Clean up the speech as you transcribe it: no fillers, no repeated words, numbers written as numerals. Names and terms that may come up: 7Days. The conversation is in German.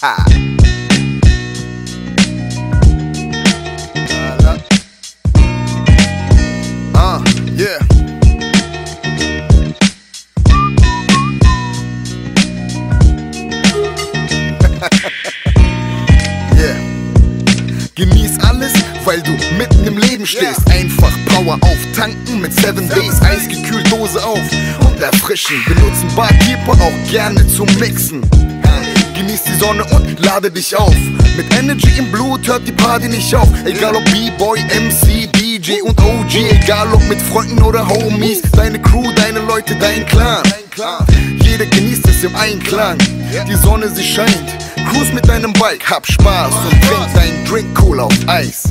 Voilà. Ah, yeah. Yeah. Genieß alles, weil du mitten im Leben stehst. Einfach Power auftanken mit 7 Days. Eisgekühlt Dose auf und erfrischen. Benutzen Barkeeper auch gerne zum Mixen. Genieß die Sonne und lade dich auf. Mit Energy im Blut hört die Party nicht auf. Egal ob B-Boy, MC, DJ und OG. Egal ob mit Freunden oder Homies. Deine Crew, deine Leute, dein Clan. Jeder genießt es im Einklang. Die Sonne, sie scheint. Cruise mit deinem Bike, hab Spaß und trink deinen Drink cool auf Eis.